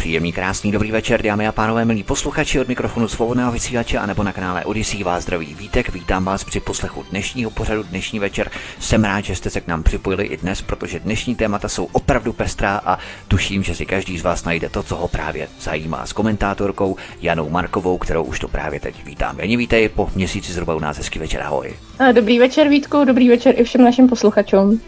Příjemný, krásný, dobrý večer, dámy a pánové, milí posluchači od mikrofonu Svobodného vysílače a nebo na kanále Odysee vás zdraví Vítek. Vítám vás při poslechu dnešního pořadu dnešní večer. Jsem rád, že jste se k nám připojili i dnes, protože dnešní témata jsou opravdu pestrá a tuším, že si každý z vás najde to, co ho právě zajímá, s komentátorkou Janou Markovou, kterou už to právě teď vítám. Jani, vítej, po měsíci zhruba u nás, hezký večer, ahoj. Dobrý večer, Vítku, dobrý večer i všem našim posluchačům.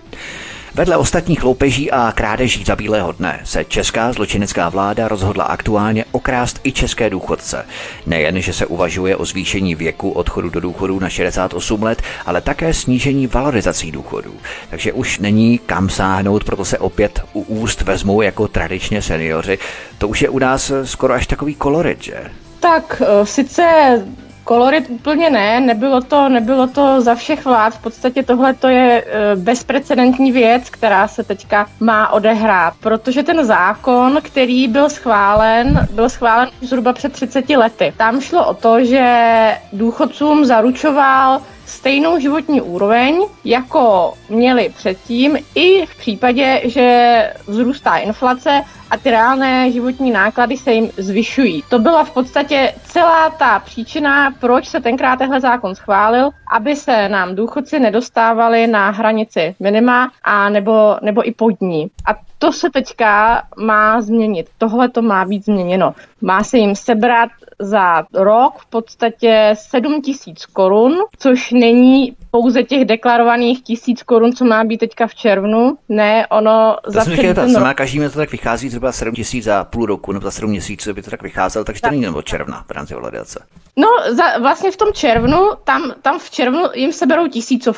Vedle ostatních loupeží a krádeží za bílého dne se česká zločinecká vláda rozhodla aktuálně okrást i české důchodce. Nejen, že se uvažuje o zvýšení věku odchodu do důchodu na 68 let, ale také snížení valorizací důchodů. Takže už není kam sáhnout, proto se opět u úst vezmou jako tradičně seniori. To už je u nás skoro až takový kolorit, že? Tak sice kolorit úplně ne, nebylo to za všech vlád, v podstatě tohle to je bezprecedentní věc, která se teďka má odehrát, protože ten zákon, který byl schválen zhruba před 30 lety. Tam šlo o to, že důchodcům zaručoval stejnou životní úroveň, jako měli předtím, i v případě, že vzrůstá inflace a ty reálné životní náklady se jim zvyšují. To byla v podstatě celá ta příčina, proč se tenkrát tenhle zákon schválil, aby se nám důchodci nedostávali na hranici minima a nebo i pod ní. A to se teďka má změnit. Tohle to má být změněno. Má se jim sebrat za rok v podstatě 7 000 korun, což není pouze těch deklarovaných 1000 korun, co má být teďka v červnu. Ne, ono to za celý ten rok. Každý měsíc to tak vychází zhruba 7 000 za půl roku, nebo za 7 měsíců by to tak vycházelo, takže to není nebo června v rámci valorizace. No, vlastně v tom červnu, tam v červnu jim seberou 1000.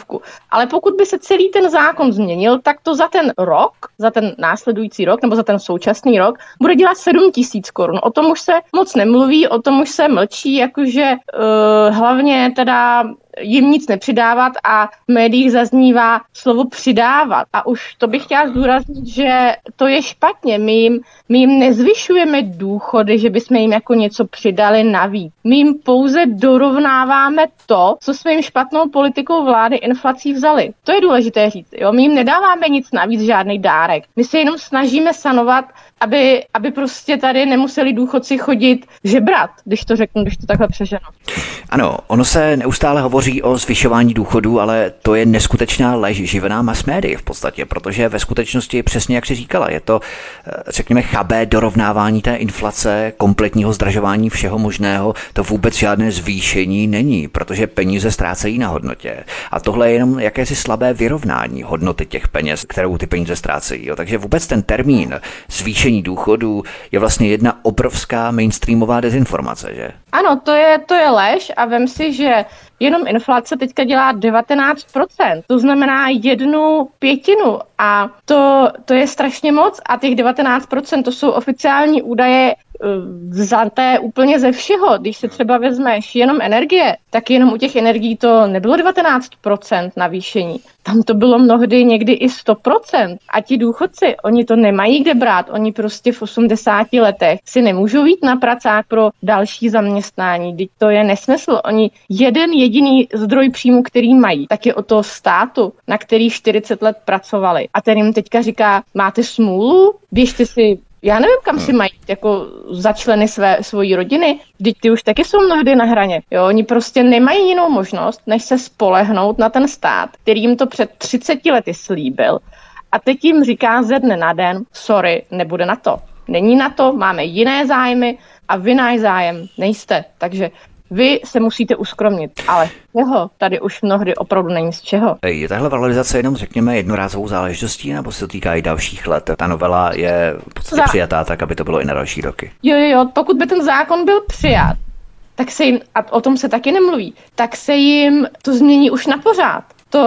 Ale pokud by se celý ten zákon změnil, tak to za ten rok, za ten následující rok nebo za ten současný rok bude dělat 7 000 korun. O tom už se moc nemluví, o tom už se mlčí, jakože hlavně teda jim nic nepřidávat a v médiích zaznívá slovo přidávat. A už to bych chtěla zdůraznit, že to je špatně. My jim nezvyšujeme důchody, že bychom jim jako něco přidali navíc. My jim pouze dorovnáváme to, co jsme jim špatnou politikou vlády inflací vzali. To je důležité říct. Jo? My jim nedáváme nic navíc, žádný dárek. My se jenom snažíme sanovat, aby prostě tady nemuseli důchodci chodit žebrat, když to takhle přeženo. Ano, ono se neustále hovoří o zvyšování důchodů, ale to je neskutečná lež živená masmédii v podstatě, protože ve skutečnosti, přesně jak jsi říkala, je to, řekněme, chabé dorovnávání té inflace, kompletního zdražování všeho možného, to vůbec žádné zvýšení není, protože peníze ztrácejí na hodnotě. A tohle je jenom jakési slabé vyrovnání hodnoty těch peněz, kterou ty peníze ztrácejí. Jo. Takže vůbec ten termín zvýšení důchodů je vlastně jedna obrovská mainstreamová dezinformace, že? Ano, to je lež a vem si, že jenom inflace teďka dělá 19%, to znamená 1/5 a to je strašně moc a těch 19% to jsou oficiální údaje vzaté úplně ze všeho. Když se třeba vezmeš jenom energie, tak jenom u těch energií to nebylo 19% navýšení. Tam to bylo mnohdy někdy i 100%. A ti důchodci, oni to nemají kde brát. Oni prostě v 80 letech si nemůžou jít na pracák pro další zaměstnání. Teď to je nesmysl. Oni jeden jediný zdroj příjmu, který mají, tak je od toho státu, na který 40 let pracovali. A ten jim teďka říká, máte smůlu, běžte si. Já nevím, kam si mají jako začleny svojí rodiny, vždyť ty už taky jsou mnohdy na hraně. Jo, oni prostě nemají jinou možnost, než se spolehnout na ten stát, který jim to před 30 lety slíbil. A teď jim říká ze dne na den, sorry, nebude na to. Není na to, máme jiné zájmy a vy náš zájem nejste, takže vy se musíte uskromnit, ale tady už mnohdy opravdu není z čeho. Je tahle valorizace jenom, řekněme, jednorázovou záležitostí, nebo se to týká i dalších let? Ta novela je v podstatě přijatá tak, aby to bylo i na další roky. Jo, pokud by ten zákon byl přijat, tak se jim, a o tom se taky nemluví, tak se jim to změní už na pořád.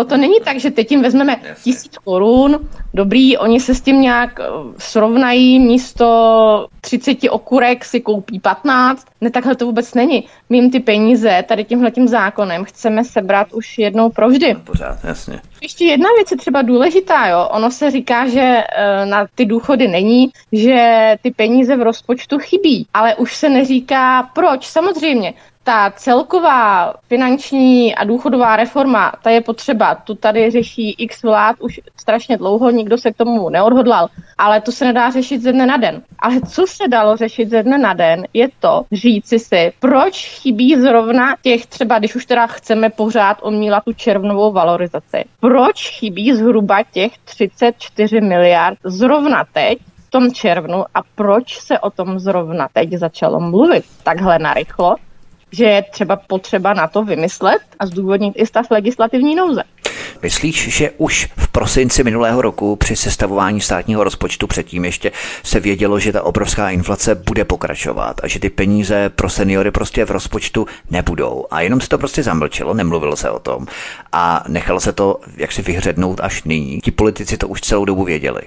To není tak, že teď jim vezmeme 1000 korun, dobrý, oni se s tím nějak srovnají, místo 30 okurek si koupí 15, ne, takhle to vůbec není. My jim ty peníze tady tímhletím zákonem chceme sebrat už jednou provždy. Pořád, jasně. Ještě jedna věc je třeba důležitá, jo, ono se říká, že na ty důchody není, že ty peníze v rozpočtu chybí, ale už se neříká proč, samozřejmě. ta celková finanční a důchodová reforma, ta je potřeba. Tu tady řeší x vlád už strašně dlouho, nikdo se k tomu neodhodlal, ale to se nedá řešit ze dne na den. Ale co se dalo řešit ze dne na den, je to říci si, proč chybí zrovna těch třeba, když už teda chceme pořád omílat tu červnovou valorizaci, proč chybí zhruba těch 34 miliard zrovna teď, v tom červnu, a proč se o tom zrovna teď začalo mluvit takhle narychlo, že je třeba potřeba na to vymyslet a zdůvodnit i stav legislativní nouze. Myslíš, že už v prosinci minulého roku při sestavování státního rozpočtu předtím ještě se vědělo, že ta obrovská inflace bude pokračovat a že ty peníze pro seniory prostě v rozpočtu nebudou? A jenom se to prostě zamlčelo, nemluvilo se o tom a nechalo se to jaksi vyhřednout až nyní. Ti politici to už celou dobu věděli.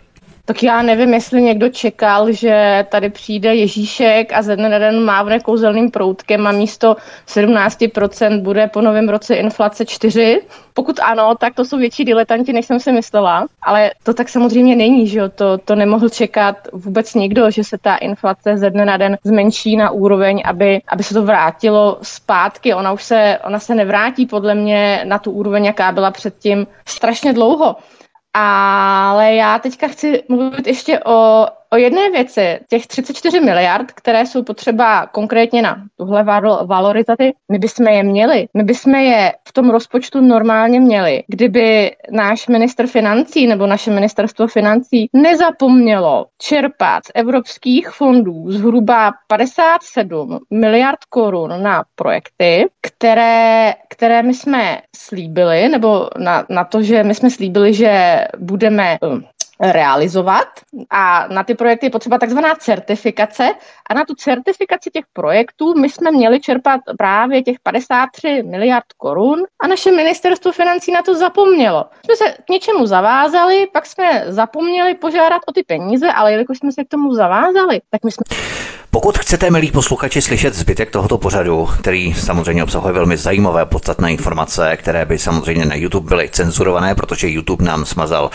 Tak já nevím, jestli někdo čekal, že tady přijde Ježíšek a ze dne na den mávne kouzelným proutkem a místo 17% bude po novém roce inflace 4%. Pokud ano, tak to jsou větší diletanti, než jsem si myslela. Ale to tak samozřejmě není, že jo? To nemohl čekat vůbec nikdo, že se ta inflace ze dne na den zmenší na úroveň, aby se to vrátilo zpátky. Ona se nevrátí podle mě na tu úroveň, jaká byla předtím strašně dlouho. Ale já teďka chci mluvit ještě o jedné věci. Těch 34 miliard, které jsou potřeba konkrétně na tuhle valorizaci, my bychom je měli. My bychom je v tom rozpočtu normálně měli, kdyby náš ministr financí nebo naše ministerstvo financí nezapomnělo čerpat z evropských fondů zhruba 57 miliard korun na projekty, které my jsme slíbili, nebo na to, že my jsme slíbili, že budeme realizovat, a na ty projekty je potřeba takzvaná certifikace a na tu certifikaci těch projektů my jsme měli čerpat právě těch 53 miliard korun a naše ministerstvo financí na to zapomnělo. Jsme se k něčemu zavázali, pak jsme zapomněli požádat o ty peníze, ale jelikož jsme se k tomu zavázali, tak my jsme... Pokud chcete, milí posluchači, slyšet zbytek tohoto pořadu, který samozřejmě obsahuje velmi zajímavé podstatné informace, které by samozřejmě na YouTube byly cenzurované, protože YouTube nám smazal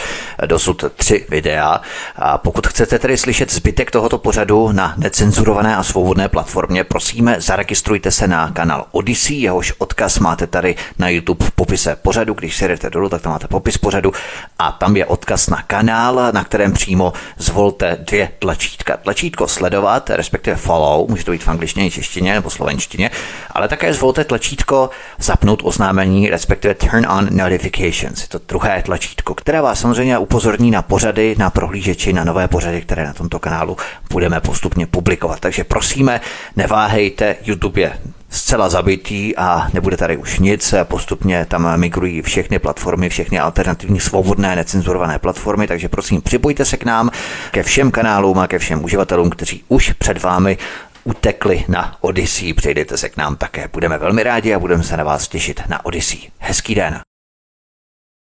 dosud 3 videa. A pokud chcete tedy slyšet zbytek tohoto pořadu na necenzurované a svobodné platformě, prosíme, zaregistrujte se na kanál Odysee, jehož odkaz máte tady na YouTube v popise pořadu. Když se jdete dolů, tak tam máte popis pořadu a tam je odkaz na kanál, na kterém přímo zvolte 2 tlačítka. Tlačítko sledovat, respektive follow, může to být v angličtině, češtině nebo slovenštině, ale také zvolte tlačítko zapnout oznámení, respektive turn on notifications. Je to druhé tlačítko, které vás samozřejmě upozorní na pořady, na prohlížeči, na nové pořady, které na tomto kanálu budeme postupně publikovat. Takže prosíme, neváhejte, YouTube je zcela zabitý a nebude tady už nic. Postupně tam migrují všechny platformy, všechny alternativní, svobodné, necenzurované platformy, takže prosím, připojte se k nám, ke všem kanálům a ke všem uživatelům, kteří už před vámi utekli na Odysee. Přejděte se k nám také. Budeme velmi rádi a budeme se na vás těšit na Odysee. Hezký den.